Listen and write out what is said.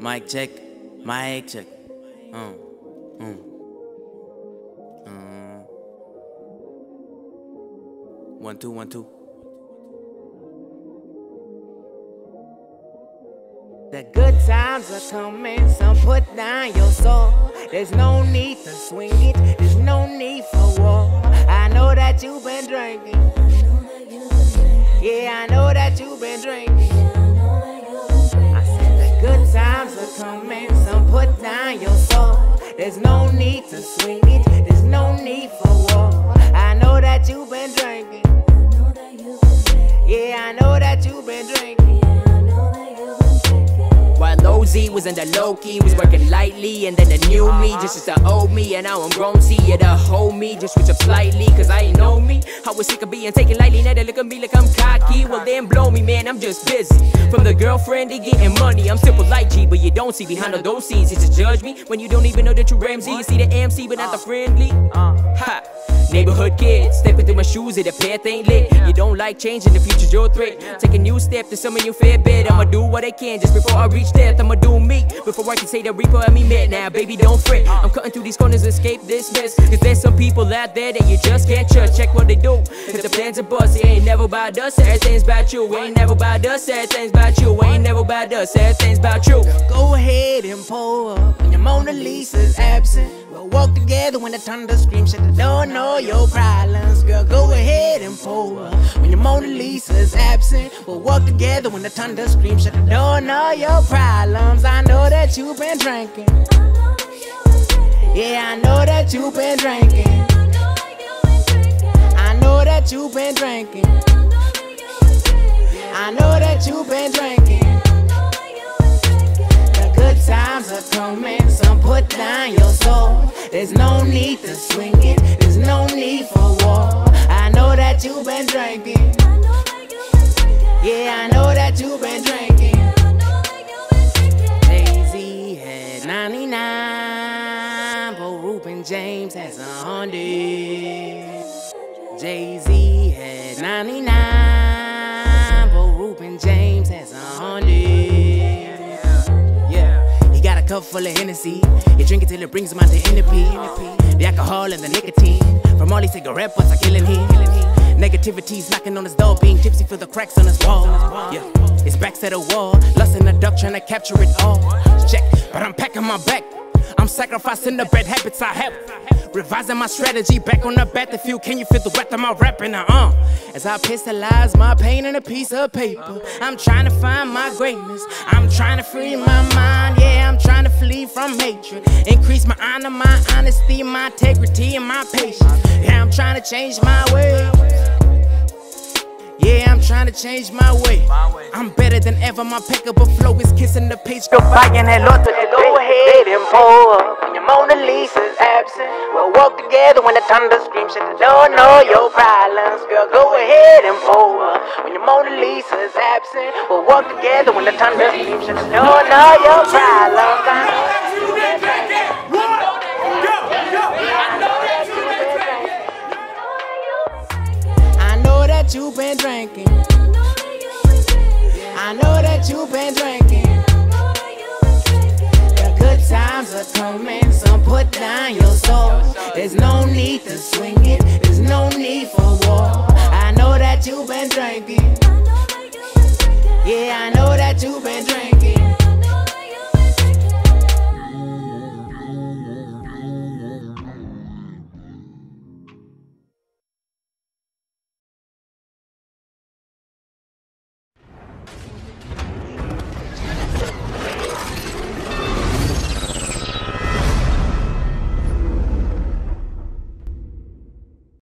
Mic check, mic check. One, two, one, two. The good times are coming, so put down your sword. There's no need to swing it, there's no need for war. I know that you've been drinking. Yeah, I know that you've been drinking. I said the good times are coming, so put down your sword. There's no need to swing it, there's no need for war. I know that you've been drinking. Yeah, I know that you've been drinking. Ozzy was in the low-key, was working lightly, and then the new me, just used to owe me, and now I'm grown, see it a homie, just switch up slightly, cause I ain't know me, I was sick of being taken lightly, now they look at me like I'm cocky, well then blow me man, I'm just busy, from the girlfriend to getting money, I'm simple like G, but you don't see behind all those scenes, you just judge me, when you don't even know that you Ramsey, you see the MC, but not the friendly, ha. Neighborhood kids, stepping through my shoes, it a path ain't lit. You don't like change, and the future's your threat. Take a new step to summon your fair bid. I'ma do what I can just before I reach death. I'ma do me before I can say the reaper at me met. Now, baby, don't fret. I'm cutting through these corners, escape this mess. Cause there's some people out there that you just can't trust. Check what they do. If the plans are bust, it ain't never about us. Everything's about you. Ain't never about us. Everything's about you. Ain't never about us. Everything's about you. Go ahead and pull up when your Mona Lisa's absent. We'll walk together when the thunder screams. Shut the door, no. Your problems, girl, go ahead and pull up when your Mona Lisa's absent. We'll walk together when the thunder screams. Shut the door and all your problems. I know that you've been drinking. Yeah, I know that you've been drinking. I know that you've been drinking. I know that you've been drinking. The good times are coming, so put down your soul. There's no need to swing it. There's no need for war. I know that you've been drinking. Yeah, I know that you've been drinking. Jay-Z had 99, but Reuben James has 100. Jay-Z had 99, but Reuben James has 100. Cup full of Hennessy, you drink it till it brings him out the inner peace. The alcohol and the nicotine from all these cigarette butts are killing him. Negativity's knocking on his door, being tipsy for the cracks on his wall. His back's at a wall, lost in the duck trying to capture it all. Check, but I'm packing my back. I'm sacrificing the bad habits I have. Revising my strategy, back on the battlefield. Can you feel the breath of my rap in the arm? As I pistolize my pain in a piece of paper. I'm trying to find my greatness. I'm trying to free my mind. Yeah, I'm trying to flee from hatred. Increase my honor, my honesty, my integrity, and my patience. Yeah, I'm trying to change my way. Yeah, I'm trying to change my way. I'm better than ever, my impeccable flow is kissing the page. Goodbye and hello to the go ahead and pull up when your Mona Lisa's absent. We'll walk together when the thunder screams. Shut the door, know your problems. Girl, go ahead and pull up when your Mona Lisa's absent. We'll walk together when the thunder screams. Shut the door, know your problems. I know that you've been drinking. Go, go. I know that you've been drinking. I know that you've been drinking. I know that you've been drinking. The good times are coming, so put down your soul. There's no need to swing it, there's no need for war. I know that you've been drinking. Yeah, I know that you've been drinking.